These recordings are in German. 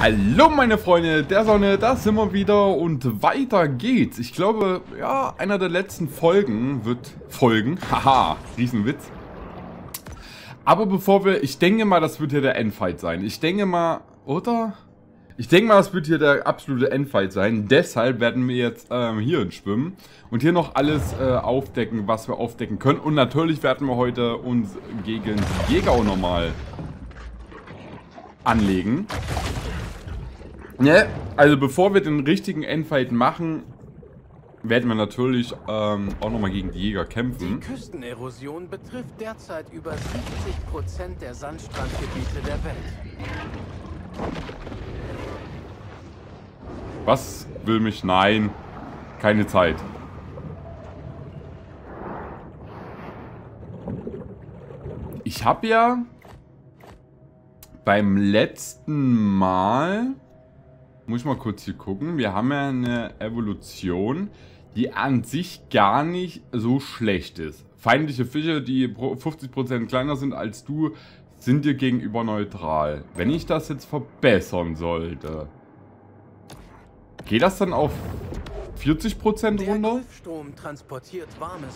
Hallo meine Freunde der Sonne, da sind wir wieder und weiter geht's. Ich glaube, ja, einer der letzten Folgen wird folgen. Haha, Riesenwitz. Aber bevor wir, ich denke mal, das wird hier der Endfight sein. Ich denke mal, oder? Ich denke mal, das wird hier der absolute Endfight sein. Deshalb werden wir jetzt hierhin schwimmen und hier noch alles aufdecken, was wir aufdecken können. Und natürlich werden wir heute uns gegen die Jäger auch nochmal anlegen. Ne, also bevor wir den richtigen Endfight machen, werden wir natürlich auch nochmal gegen die Jäger kämpfen. Die Küstenerosion betrifft derzeit über 70% der Sandstrandgebiete der Welt. Was will mich? Nein, keine Zeit. Ich habe ja beim letzten Mal... Muss ich mal kurz hier gucken. Wir haben ja eine Evolution, die an sich gar nicht so schlecht ist. Feindliche Fische, die 50% kleiner sind als du, sind dir gegenüber neutral. Wenn ich das jetzt verbessern sollte, geht das dann auf 40% runter?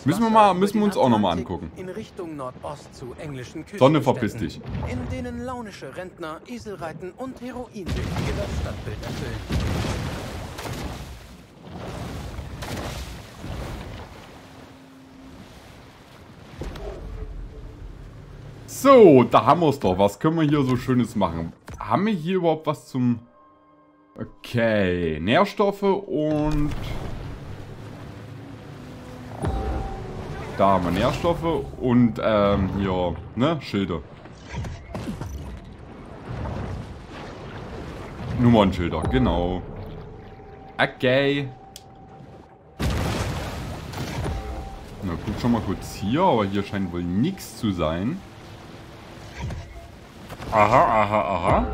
Müssen wir uns auch nochmal angucken. In Richtung Nordost zu englischen Küstenstädten, Sonne, verpiss dich. In denen launische Rentner Eselreiten und Heroinsüchtige das Stadtbild erfüllen. So, da haben wir es doch. Was können wir hier so Schönes machen? Haben wir hier überhaupt was zum... Okay, Nährstoffe und... Da haben wir Nährstoffe und, ja, ne, Schilder. Nummernschilder, genau. Okay. Na, guck schon mal kurz hier, aber hier scheint wohl nichts zu sein. Aha, aha, aha.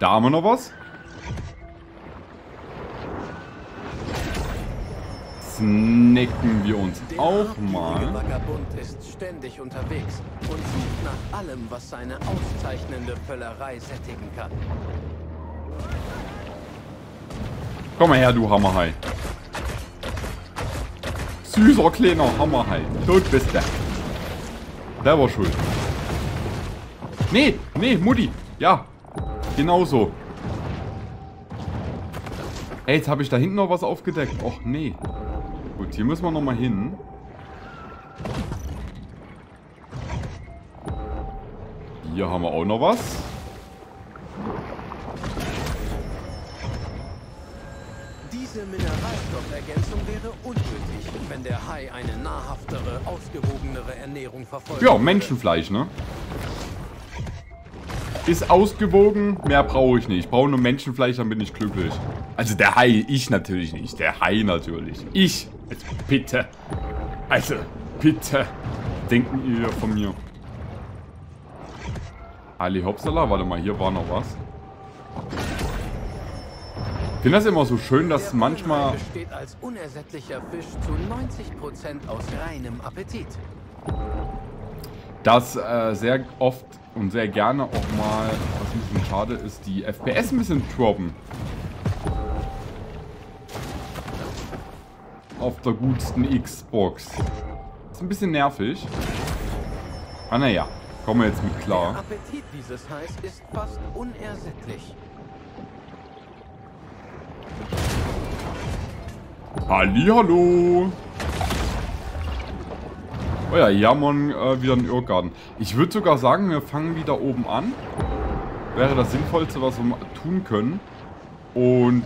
Da haben wir noch was. Snacken wir uns auch mal. Der Vagabund ist ständig unterwegs und sucht nach allem, was seine auszeichnende Völlerei sättigen kann. Komm mal her, du Hammerhai. Süßer kleiner Hammerhai. Tot bist du. Der war schuld. Nee, nee, Mutti. Ja. Genauso. Ey, jetzt habe ich da hinten noch was aufgedeckt. Och, nee. Gut, hier müssen wir nochmal hin. Hier haben wir auch noch was. Diese Mineralstoffergänzung wäre unnötig, wenn der Hai eine nahrhaftere, ausgewogenere Ernährung verfolgt. Ja, Menschenfleisch, ne? Ist ausgewogen, mehr brauche ich nicht. Ich brauche nur Menschenfleisch, dann bin ich glücklich. Also der Hai, ich natürlich nicht. Der Hai natürlich. Ich. Also bitte. Also bitte. Denken ihr von mir. Ali Hopsala, warte mal, hier war noch was. Ich finde das immer so schön, dass manchmal... Der besteht als unersättlicher Fisch zu 90% aus reinem Appetit. Dass sehr oft und sehr gerne auch mal, was ein bisschen schade ist, die FPS ein bisschen droppen. Auf der gutsten Xbox. Ist ein bisschen nervig. Ah naja, kommen wir jetzt mit klar. Der Appetit dieses Hais ist fast unersättlich. Hallihallo! Oh ja, hier haben wir wieder einen Irrgarten. Ich würde sogar sagen, wir fangen wieder oben an. Wäre das Sinnvollste, was wir tun können. Und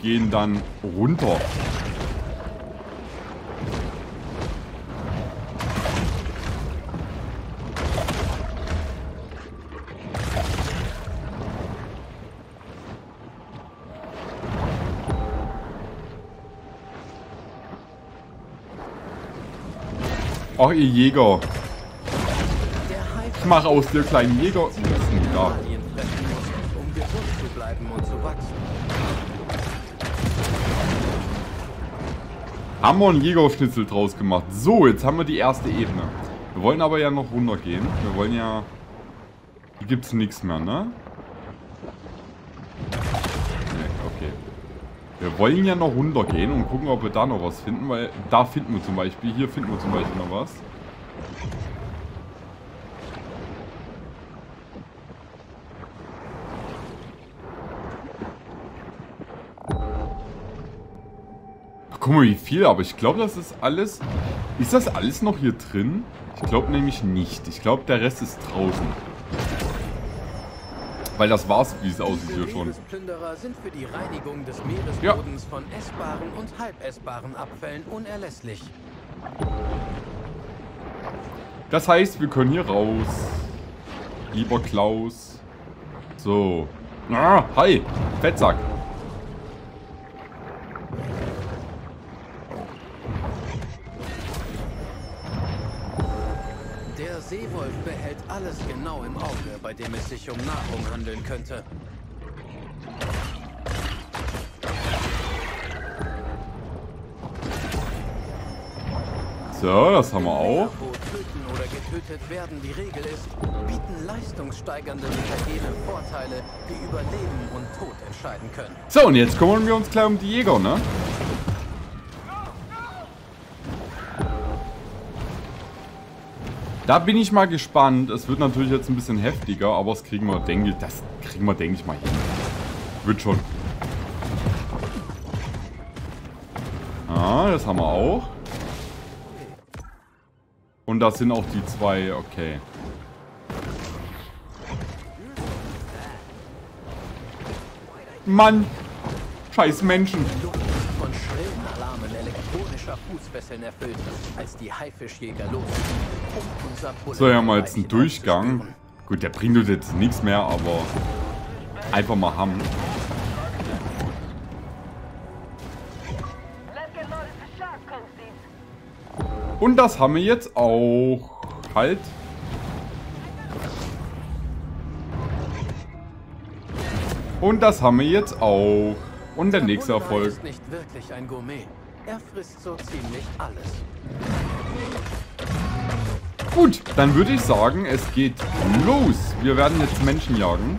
gehen dann runter. Ach, ihr Jäger. Ich mach aus dir kleinen Jäger. Ja. Haben wir einen Jägerschnitzel draus gemacht. So, jetzt haben wir die erste Ebene. Wir wollen aber ja noch runtergehen. Wir wollen ja Hier gibt's nichts mehr, ne? Nee, okay. Wir wollen ja noch runtergehen und gucken, ob wir da noch was finden, weil da finden wir zum Beispiel, hier finden wir zum Beispiel noch was. Guck mal, wie viel, aber ich glaube, das ist alles... Ist das alles noch hier drin? Ich glaube nämlich nicht. Ich glaube, der Rest ist draußen. Weil das war's, wie es aussieht hier schon. Plünderer sind für die Reinigung des Meeresbodens von essbaren und halbessbaren Abfällen unerlässlich. Das heißt, wir können hier raus. Lieber Klaus. So. Ah, hi, Fettsack. Seewolf behält alles genau im Auge, bei dem es sich um Nahrung handeln könnte. So, das haben wir auch. Wo töten oder getötet werden die Regel ist, bieten leistungssteigernde Methoden Vorteile, die über Leben und Tod entscheiden können. So, und jetzt kümmern wir uns gleich um die Jäger, ne? Da bin ich mal gespannt. Es wird natürlich jetzt ein bisschen heftiger, aber das kriegen wir, denke ich mal hin. Wird schon. Ah, das haben wir auch. Und das sind auch die zwei, okay. Mann! Scheiß Menschen! Von schrillen Alarmen elektronischer Fußfesseln erfüllt, als die Haifischjäger los. So, hier haben wir jetzt einen Durchgang. Gut, der bringt uns jetzt nichts mehr, aber einfach mal haben. Und das haben wir jetzt auch. Halt. Und das haben wir jetzt auch. Und der nächste Erfolg. Ist nicht wirklich ein Gourmet. Er frisst so ziemlich alles. Gut, dann würde ich sagen, es geht los. Wir werden jetzt Menschen jagen.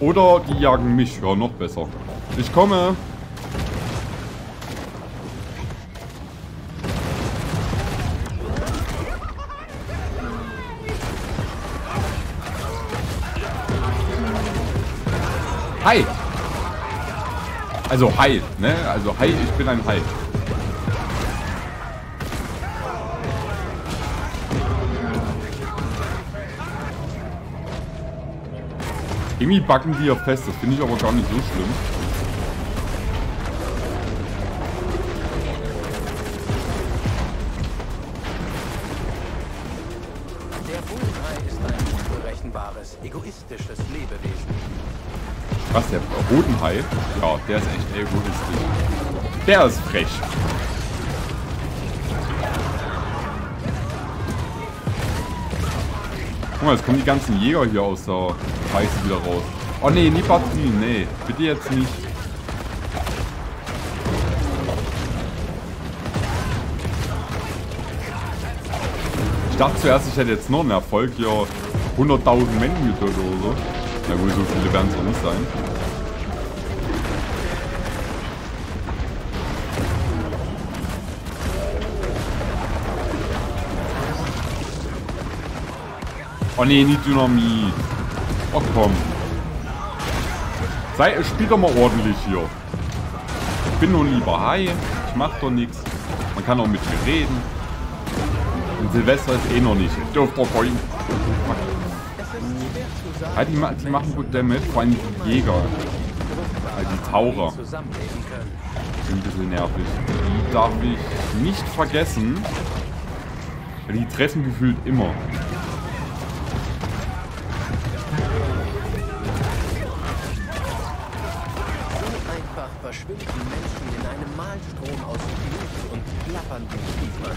Oder die jagen mich. Ja, noch besser. Ich komme. Hi. Also Hai, ne? Also Hai, ich bin ein Hai. Irgendwie backen die ja fest, das finde ich aber gar nicht so schlimm. Der Bodenhai ist ein unberechenbares, egoistisches Lebewesen. Was, der Bodenhai? Ja, der ist echt egoistisch. Der ist frech. Guck mal, jetzt kommen die ganzen Jäger hier aus der Scheiße wieder raus. Oh ne, nie Batterien, nee. Bitte jetzt nicht. Ich dachte zuerst, ich hätte jetzt noch einen Erfolg hier. 100.000 Menschen getötet oder so. Na gut, so viele werden es doch nicht sein. Oh ne, nie Dynamit. Oh komm. Spiel doch mal ordentlich hier. Ich bin nur ein lieber Hai. Ich mach doch nichts. Man kann auch mit mir reden. Und Silvester ist eh noch nicht. Ich dürfte doch vorhin. Ja, die machen gut Damage. Vor allem die Jäger. Also die Taucher. Sind ein bisschen nervig. Die darf ich nicht vergessen. Die treffen gefühlt immer. Schwimmen Menschen in einem Mahlstrom aus Blut und klappernden Kiefern.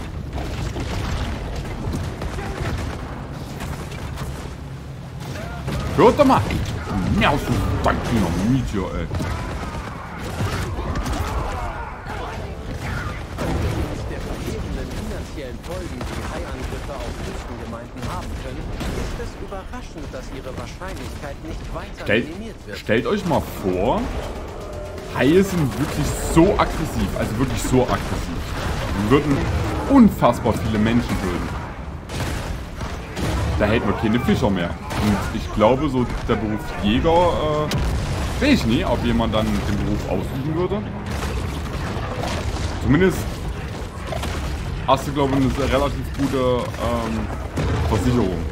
Hört doch mal! Mehr aus dem Dynamit hier, ey! Angesichts der verheerenden finanziellen Folgen, die Haiangriffe auf Küstengemeinden haben können, es überraschend, dass ihre Wahrscheinlichkeit nicht weiter minimiert wird. Stellt euch mal vor, Haie sind wirklich so aggressiv, also wirklich so aggressiv. Wir würden unfassbar viele Menschen töten. Da hätten wir keine Fischer mehr. Und ich glaube, so der Beruf Jäger, sehe ich nie, ob jemand dann den Beruf ausüben würde. Zumindest hast du, glaube ich, eine relativ gute Versicherung.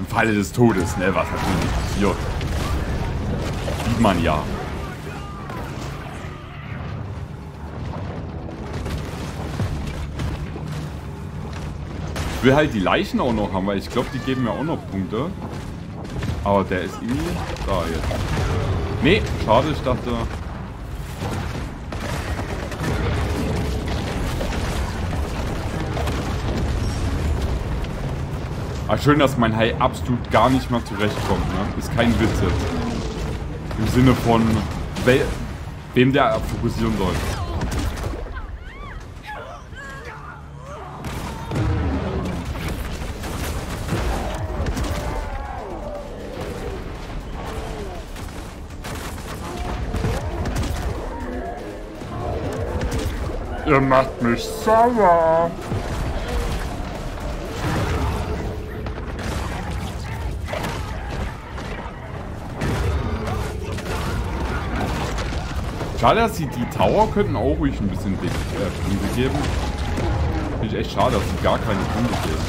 Im Falle des Todes, ne? Was natürlich passiert. Sieht man ja. Ich will halt die Leichen auch noch haben, weil ich glaube, die geben mir auch noch Punkte. Aber der ist irgendwie da jetzt. Ne, schade, ich dachte... Ah, schön, dass mein Hai absolut gar nicht mehr zurechtkommt, ne? Ist kein Witz jetzt. Im Sinne von, wem der fokussieren soll. Ihr macht mich sauer. Schade, dass sie die Tower könnten auch ruhig ein bisschen Punkte geben. Finde ich echt schade, dass sie gar keine Punkte geben.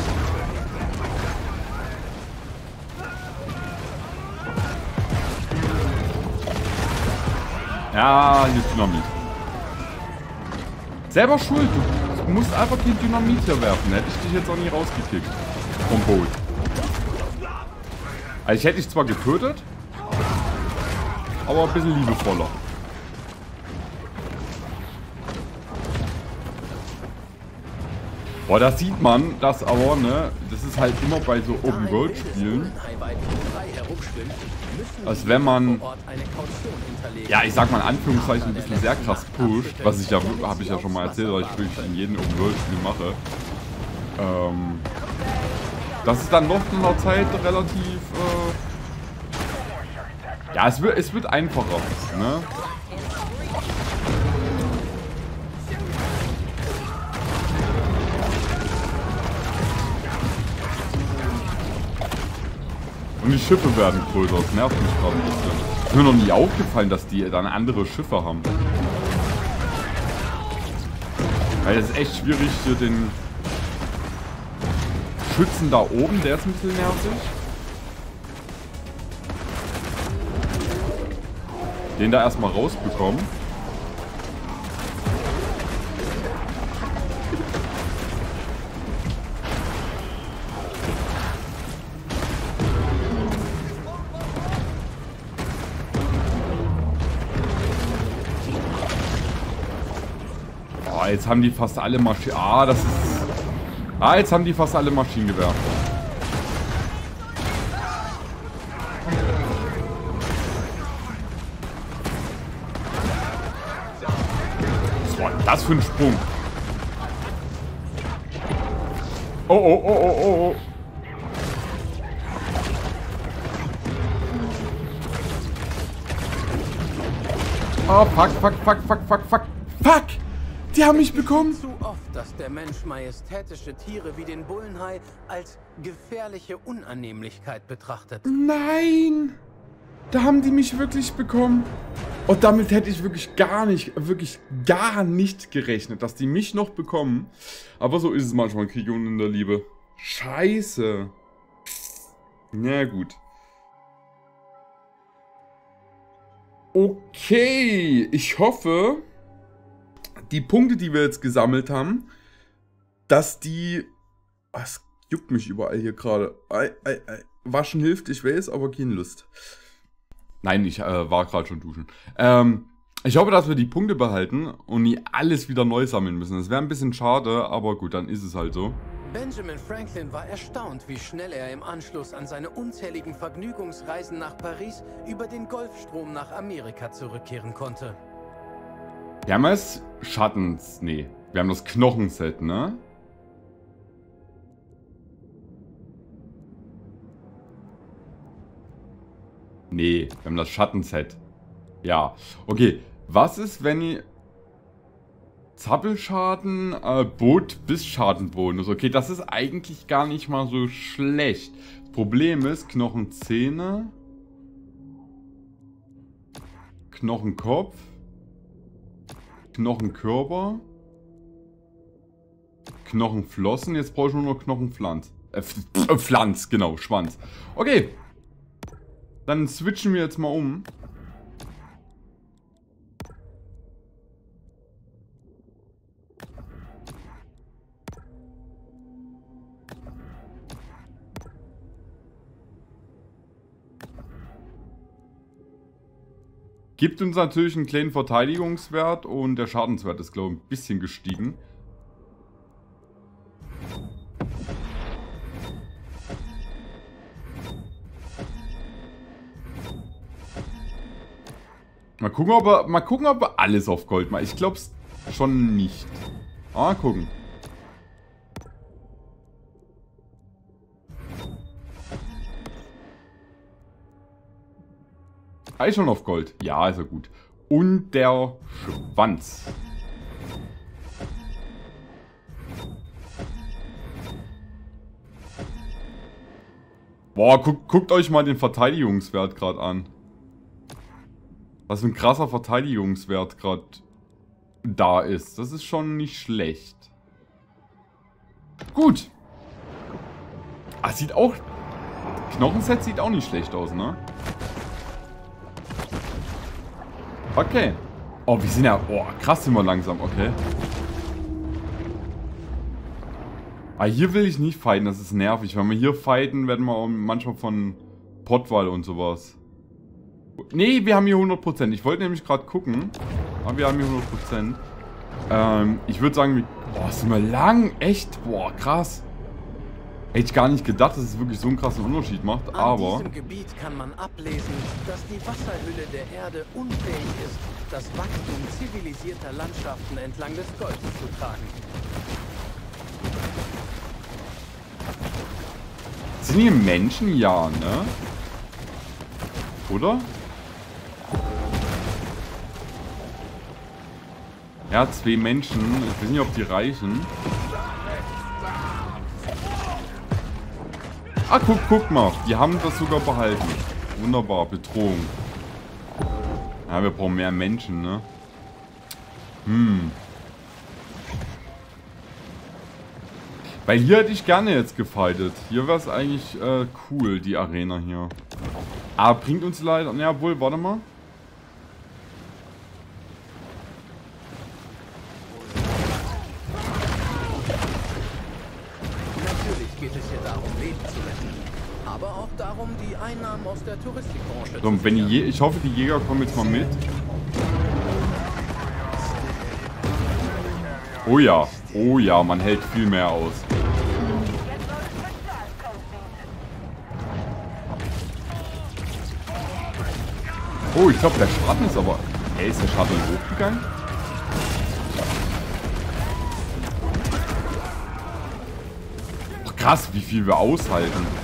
Ja, hier ist Dynamit. Selber schuld, du musst einfach die Dynamit hier werfen. Hätte ich dich jetzt auch nie rausgekickt. Vom Boot. Also ich hätte dich zwar getötet, aber ein bisschen liebevoller. Boah, das sieht man, das aber, ne? Das ist halt immer bei so Open-World-Spielen. Als wenn man, ja, ich sag mal in Anführungszeichen, ein bisschen sehr krass pusht, was ich ja, habe ich ja schon mal erzählt, weil ich wirklich in jedem Open-World-Spiel mache. Das ist dann noch in der Zeit relativ, ja, es wird einfacher, ne? Und die Schiffe werden größer, das nervt mich gerade ein bisschen. Ist mir noch nie aufgefallen, dass die dann andere Schiffe haben. Weil es ist echt schwierig, hier den Schützen da oben, der ist ein bisschen nervig. Den da erstmal rausbekommen. Jetzt haben die fast alle Maschinen. Ah, das ist. Ah, jetzt haben die fast alle Maschinengewehr. Was war denn das für ein Sprung? Oh, oh, oh, oh, oh, oh. Oh, fuck, fuck, fuck, fuck, fuck, fuck. Fuck! Die haben mich bekommen! Zu oft, dass der Mensch majestätische Tiere wie den Bullenhai als gefährliche Unannehmlichkeit betrachtet. Nein! Da haben die mich wirklich bekommen. Und damit hätte ich wirklich gar nicht gerechnet, dass die mich noch bekommen. Aber so ist es manchmal, Krieg und in der Liebe. Scheiße. Na gut. Okay, ich hoffe... Die Punkte, die wir jetzt gesammelt haben, dass die... Es juckt mich überall hier gerade. Waschen hilft, ich weiß, aber keine Lust. Nein, ich war gerade schon duschen. Ich hoffe, dass wir die Punkte behalten und nie alles wieder neu sammeln müssen. Das wäre ein bisschen schade, aber gut, dann ist es halt so. Benjamin Franklin war erstaunt, wie schnell er im Anschluss an seine unzähligen Vergnügungsreisen nach Paris über den Golfstrom nach Amerika zurückkehren konnte. Wir haben das Schattens, nee, wir haben das Knochenset, ne? Nee, wir haben das Schattenset. Ja, okay. Was ist, wenn ich... Zappelschaden, Boot bis Schadenbonus. Okay, das ist eigentlich gar nicht mal so schlecht. Problem ist, Knochenzähne. Knochenkopf. Knochenkörper. Knochenflossen. Jetzt brauche ich nur noch Knochenpflanz. Pflanz, genau, Schwanz. Okay. Dann switchen wir jetzt mal um. Gibt uns natürlich einen kleinen Verteidigungswert und der Schadenswert ist, glaube ich, ein bisschen gestiegen. Mal gucken, ob wir alles auf Gold machen. Ich glaube es schon nicht. Ah, gucken. Schon auf Gold. Ja, ist ja gut. Und der Schwanz. Boah, guckt euch mal den Verteidigungswert gerade an. Was für ein krasser Verteidigungswert gerade da ist. Das ist schon nicht schlecht. Gut. Ah, sieht auch... Knochenset sieht auch nicht schlecht aus, ne? Okay. Oh, wir sind ja... Oh, krass sind wir langsam. Okay. Ah, hier will ich nicht fighten. Das ist nervig. Wenn wir hier fighten, werden wir auch manchmal von Pottwal und sowas. Nee, wir haben hier 100%. Ich wollte nämlich gerade gucken. Aber wir haben hier 100%. Ich würde sagen... Boah, sind wir lang? Echt? Boah, krass. Hätte ich gar nicht gedacht, dass es wirklich so einen krassen Unterschied macht, aber... An diesem Gebiet kann man ablesen, dass die Wasserhülle der Erde unfähig ist, das Wachstum zivilisierter Landschaften entlang des Golfs zu tragen. Sind hier Menschen? Ja, ne? Oder? Ja, 2 Menschen. Ich weiß nicht, ob die reichen. Ah, guck mal. Die haben das sogar behalten. Wunderbar. Bedrohung. Ja, wir brauchen mehr Menschen, ne? Hm. Weil hier hätte ich gerne jetzt gefightet. Hier wäre es eigentlich cool, die Arena hier. Aber bringt uns leider... Ja, wohl, warte mal. Der Touristikbranche. So, wenn die ich hoffe, die Jäger kommen jetzt mal mit. Oh ja, man hält viel mehr aus. Oh, ich glaube, der Schatten ist aber... Hey, ist der Schatten hochgegangen? Oh, krass, wie viel wir aushalten.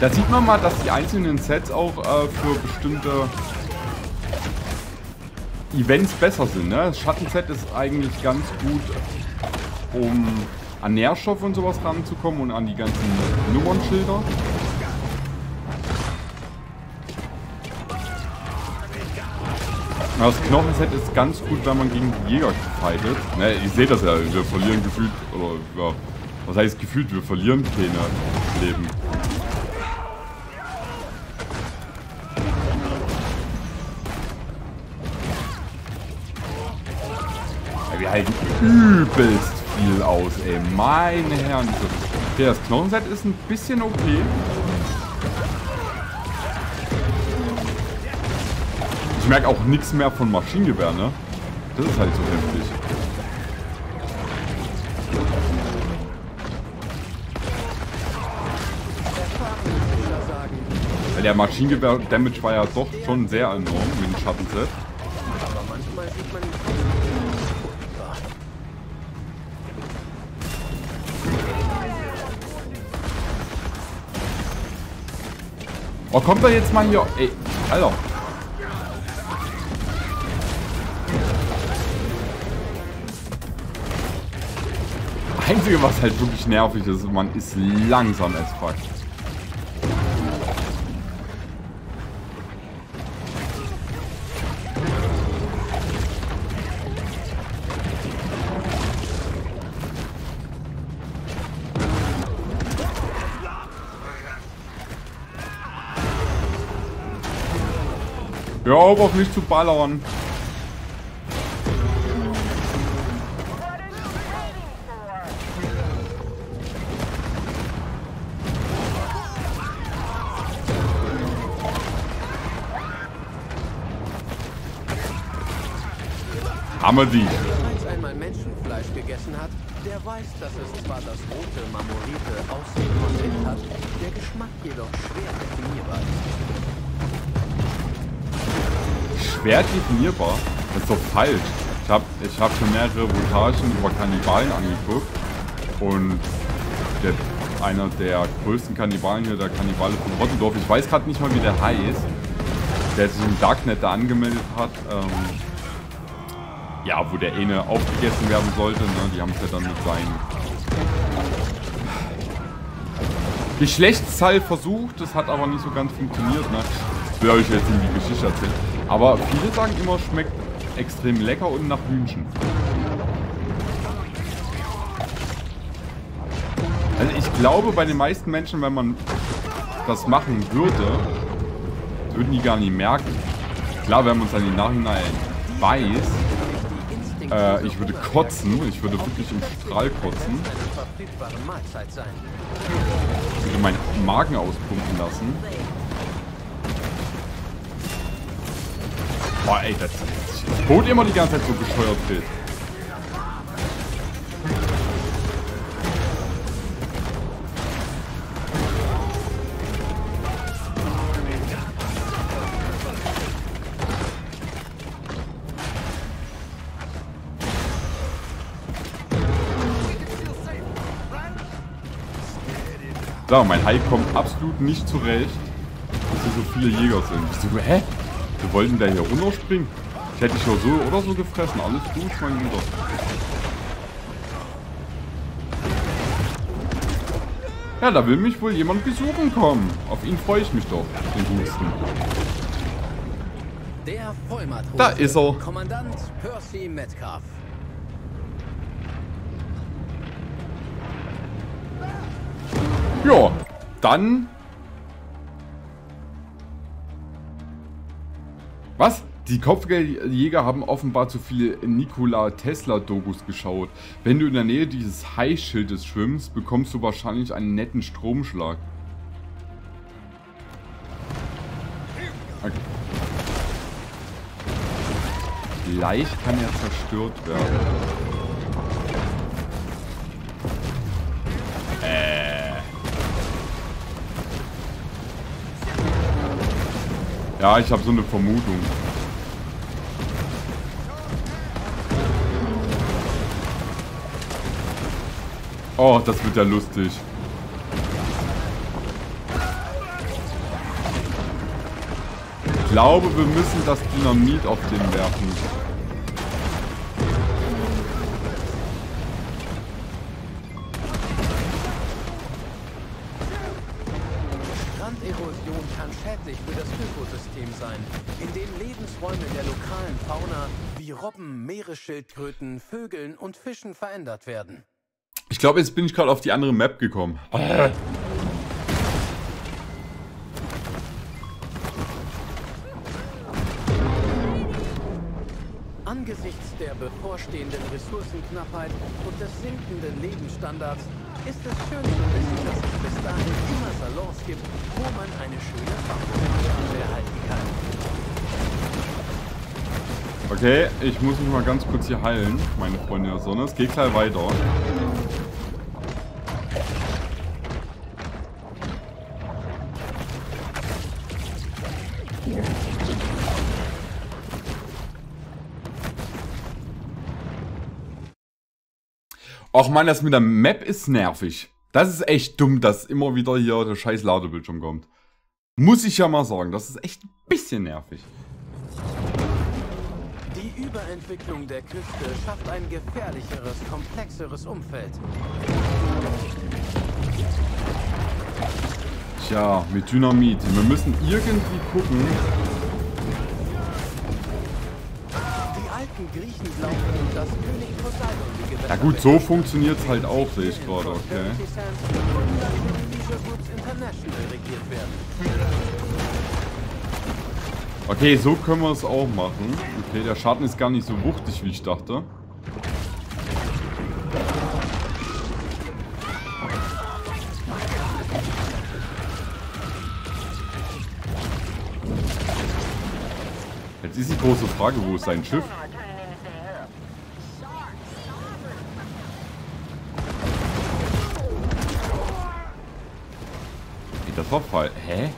Da sieht man mal, dass die einzelnen Sets auch für bestimmte Events besser sind. Ne? Das Schattenset ist eigentlich ganz gut, um an Nährstoff und sowas ranzukommen und an die ganzen Nummernschilder. Das Knochenset ist ganz gut, wenn man gegen die Jäger fightet. Ne, ihr seht das ja, wir verlieren gefühlt, oder ja, was heißt gefühlt, wir verlieren keine Leben. Halten übelst viel aus, ey. Meine Herren. Okay, das Knochenset ist ein bisschen OP. Okay. Ich merke auch nichts mehr von Maschinengewehr, ne? Das ist halt so heftig. Weil der Maschinengewehr-Damage war ja doch schon sehr enorm mit dem Schattenset. Aber manchmal sieht man Oh, kommt doch jetzt mal hier. Ey, Alter. Einzige, was halt wirklich nervig ist, man ist langsam als fuck. Ja, aber auch nicht zu ballern. Haben wir die. Wer bereits einmal Menschenfleisch gegessen hat, der weiß, dass es zwar das rote Marmorite aussehen von sich hat, der Geschmack jedoch schwer definierbar ist. Schwer definierbar? Das ist doch falsch. Ich hab schon mehrere Reportagen über Kannibalen angeguckt. Und einer der größten Kannibalen hier, der Kannibale von Rottendorf, ich weiß gerade nicht mal, wie der heißt, der sich im Darknet da angemeldet hat, ja, wo der eine aufgegessen werden sollte, ne? Die haben es ja dann mit seinem Geschlechtsteil versucht, das hat aber nicht so ganz funktioniert, ne? Ich will euch jetzt nicht die Geschichte erzählen. Aber viele sagen immer, schmeckt extrem lecker und nach Hühnchen. Also ich glaube, bei den meisten Menschen, wenn man das machen würde, würden die gar nicht merken. Klar, wenn man es dann im Nachhinein weiß. Ich würde kotzen, ich würde wirklich im Strahl kotzen. Ich würde meinen Magen auspumpen lassen. Boah, ey, das Boot immer die ganze Zeit so bescheuert wird. Ja, mein Hai kommt absolut nicht zurecht, dass hier so viele Jäger sind. Ich so, hä? Wir wollten da hier runterspringen? Ich hätte dich ja so oder so gefressen. Alles gut, mein Lieber. Ja, da will mich wohl jemand besuchen kommen. Auf ihn freue ich mich doch, den Husten. Der Vollmatrose, da ist er. Kommandant Percy Metcalf. Ja, dann... Was? Die Kopfgeldjäger haben offenbar zu viele Nikola Tesla-Dokus geschaut. Wenn du in der Nähe dieses Hai-Schildes schwimmst, bekommst du wahrscheinlich einen netten Stromschlag. Okay. Leicht kann er zerstört werden. Ja, ich habe so eine Vermutung. Oh, das wird ja lustig. Ich glaube, wir müssen das Dynamit auf den werfen. Stranderosion kann schädlich für das Ökosystem sein, in dem Lebensräume der lokalen Fauna wie Robben, Meeresschildkröten, Vögeln und Fischen verändert werden. Ich glaube, jetzt bin ich gerade auf die andere Map gekommen. Angesichts der bevorstehenden Ressourcenknappheit und des sinkenden Lebensstandards ist es schön zu wissen, dass es bis dahin immer Salons gibt, wo man eine schöne Fachwoche erhalten kann. Okay, ich muss mich mal ganz kurz hier heilen, meine Freunde der Sonne. Es geht gleich weiter. Och man, das mit der Map ist nervig. Das ist echt dumm, dass immer wieder hier der scheiß Ladebildschirm kommt. Muss ich ja mal sagen, das ist echt ein bisschen nervig. Die Überentwicklung der Küste schafft ein gefährlicheres, komplexeres Umfeld. Tja, mit Dynamit. Wir müssen irgendwie gucken. Die alten Griechen glaubten, dass König Poseidon die Gewässer... Ja gut, so funktioniert es halt auch, sehe ich gerade, okay. Okay, so können wir es auch machen. Okay, der Schaden ist gar nicht so wuchtig, wie ich dachte. Jetzt ist die große Frage, wo ist sein Schiff? Wie das war voll. Hä?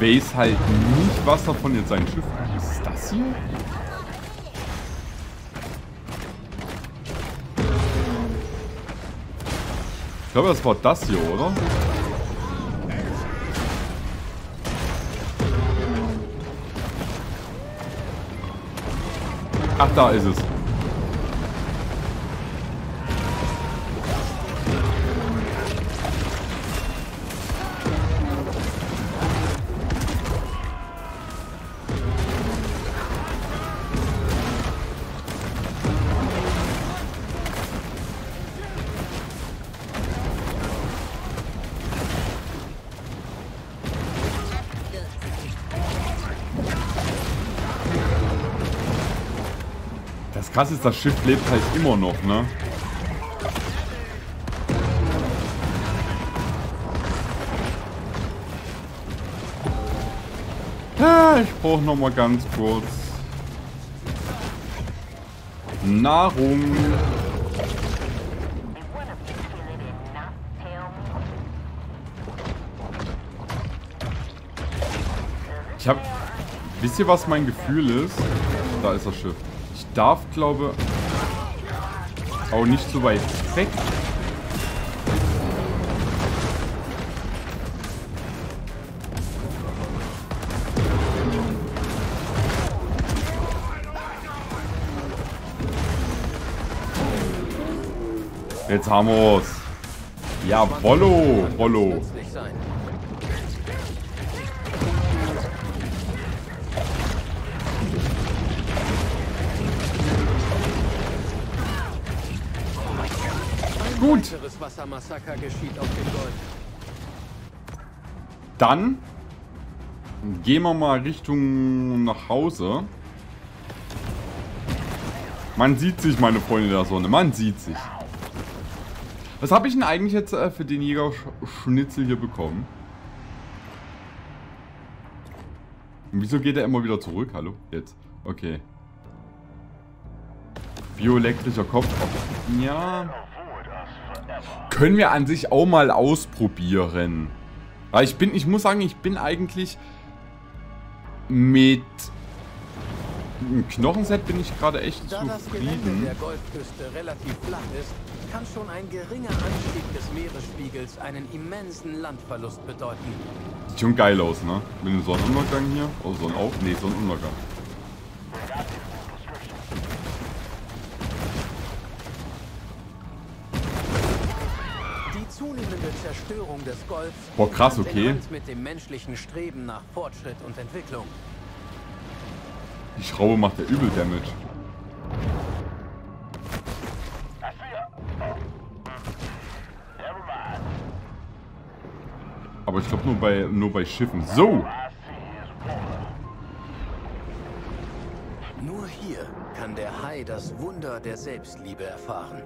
Ich weiß halt nicht, was davon jetzt sein Schiff ist. Was ist das hier? Ich glaube, das war das hier, oder? Ach, da ist es. Das Krasse ist, das Schiff lebt halt immer noch, ne? Ah, ich brauche noch mal ganz kurz Nahrung. Ich hab... Wisst ihr, was mein Gefühl ist? Da ist das Schiff. Ich darf, glaube ich, auch nicht so weit weg. Jetzt haben wir's. Ja, Wollo, Wollo. Gut. Dann gehen wir mal Richtung nach Hause. Man sieht sich, meine Freunde der Sonne. Man sieht sich. Was habe ich denn eigentlich jetzt für den Jägerschnitzel hier bekommen? Und wieso geht er immer wieder zurück? Hallo? Jetzt. Okay. Bioelektrischer Kopf. Ja... Können wir an sich auch mal ausprobieren. Weil ich muss sagen, ich bin eigentlich mit einem Knochenset bin ich gerade echt zufrieden. Da das Gelände der Golfküste relativ flach ist, kann schon ein geringer Anstieg des Meeresspiegels einen immensen Landverlust bedeuten. Sieht schon geil aus, ne? Mit dem Sonnenuntergang hier. Oh, Sonnenauf? Ne, Sonnenuntergang. Zerstörung des Golfs. Boah, krass, okay. Mit dem menschlichen Streben nach Fortschritt und Entwicklung. Die Schraube macht ja übel Damage. Aber ich glaube nur bei Schiffen. So. Nur hier kann der Hai das Wunder der Selbstliebe erfahren.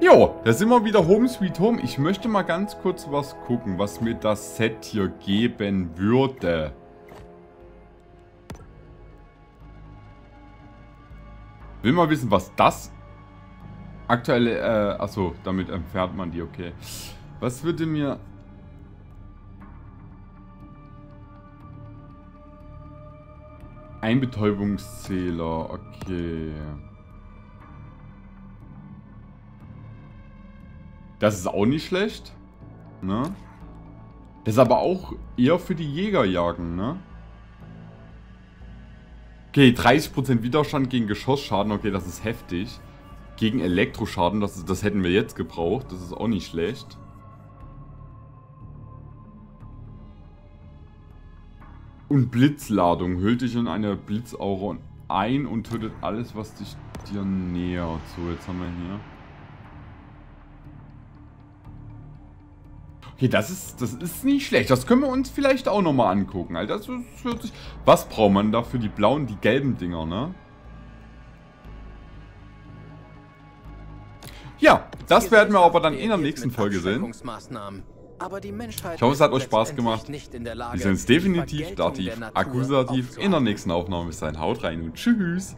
Jo, da sind wir wieder Home Sweet Home. Ich möchte mal ganz kurz was gucken, was mir das Set hier geben würde. Will mal wissen, was das aktuelle... achso, damit entfernt man die, okay. Was würde mir... Einbetäubungszähler, okay... Das ist auch nicht schlecht. Ne? Das ist aber auch eher für die Jägerjagen, ne? Okay, 30% Widerstand gegen Geschossschaden. Okay, das ist heftig. Gegen Elektroschaden, das hätten wir jetzt gebraucht. Das ist auch nicht schlecht. Und Blitzladung. Hüllt dich in eine Blitzaura ein und tötet alles, was dich dir nähert. So, jetzt haben wir hier... Okay, das ist nicht schlecht. Das können wir uns vielleicht auch nochmal angucken. Alter, das hört sich... Was braucht man da für die blauen, die gelben Dinger, ne? Ja, das werden wir aber dann in der nächsten Folge sehen. Ich hoffe, es hat euch Spaß gemacht. Wir sehen uns definitiv, Dativ, Akkusativ in der nächsten Aufnahme. Bis dahin, haut rein und tschüss.